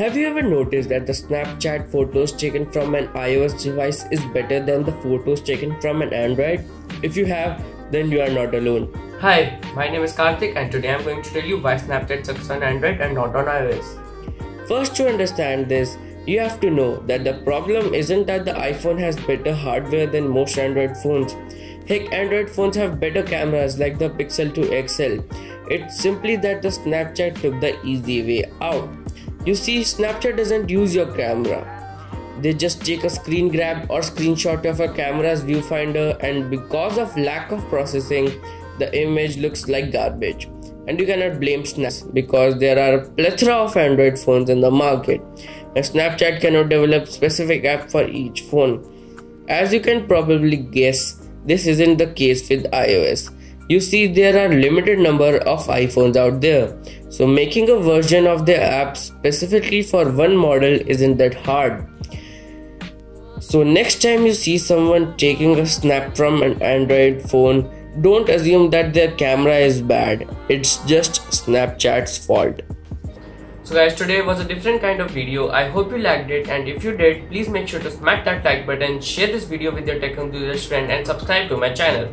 Have you ever noticed that the Snapchat photos taken from an iOS device is better than the photos taken from an Android? If you have, then you are not alone. Hi, my name is Kartik and today I am going to tell you why Snapchat sucks on Android and not on iOS. First, to understand this, you have to know that the problem isn't that the iPhone has better hardware than most Android phones. Heck, Android phones have better cameras like the Pixel 2 XL. It's simply that the Snapchat took the easy way out. You see, Snapchat doesn't use your camera. They just take a screen grab or screenshot of a camera's viewfinder, and because of lack of processing, the image looks like garbage. And you cannot blame Snapchat because there are a plethora of Android phones in the market, and Snapchat cannot develop specific app for each phone. As you can probably guess, this isn't the case with iOS. You see, there are limited number of iPhones out there, so making a version of the app specifically for one model isn't that hard. So next time you see someone taking a snap from an Android phone, don't assume that their camera is bad. It's just Snapchat's fault. So guys, today was a different kind of video. I hope you liked it, and if you did, please make sure to smack that like button, share this video with your tech enthusiast friend, and subscribe to my channel.